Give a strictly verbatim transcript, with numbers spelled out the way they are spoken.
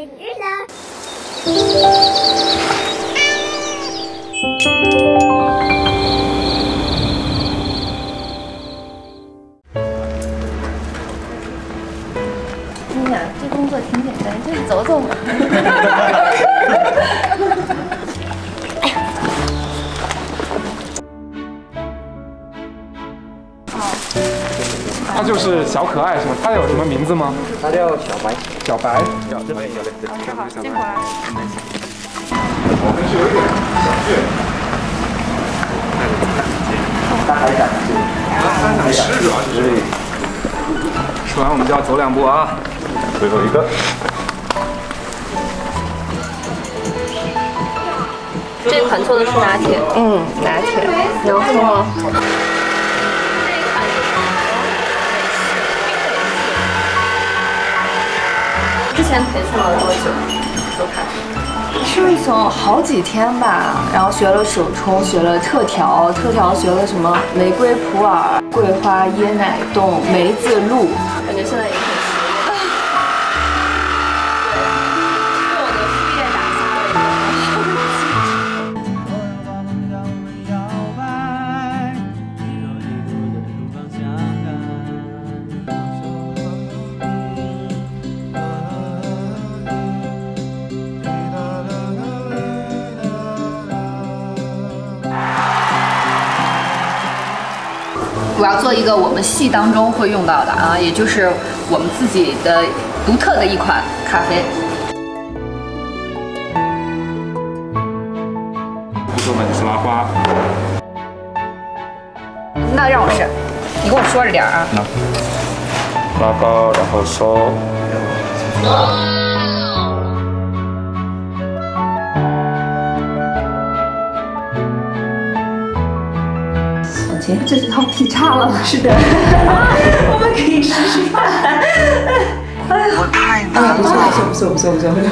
领域呢？哎呀，这工作挺简单，就是走走嘛。哎呀，哦，他就是小可爱是吗？他有什么名字吗？他叫小白。 小白，小白，小白，这会儿我们是有点小月，大海感觉，三两吃主要是这个，吃完我们就要走两步啊，最后一个。这款做的是拿铁，嗯，拿铁，然后。 之前培训了多久？做咖啡？是从好几天吧，然后学了手冲，学了特调，特调学了什么玫瑰普洱、桂花椰奶冻、梅子露，感觉现在也很熟练。对，为我的副业打下了一个。我要做一个我们系当中会用到的啊，也就是我们自己的独特的一款咖啡。不说嘛，你是麻花。那让我试，你跟我说着点啊。那拉高，然后收。嗯 这是要劈叉了，是的，我们可以试试看。哎呀，不错不错不错不错不错。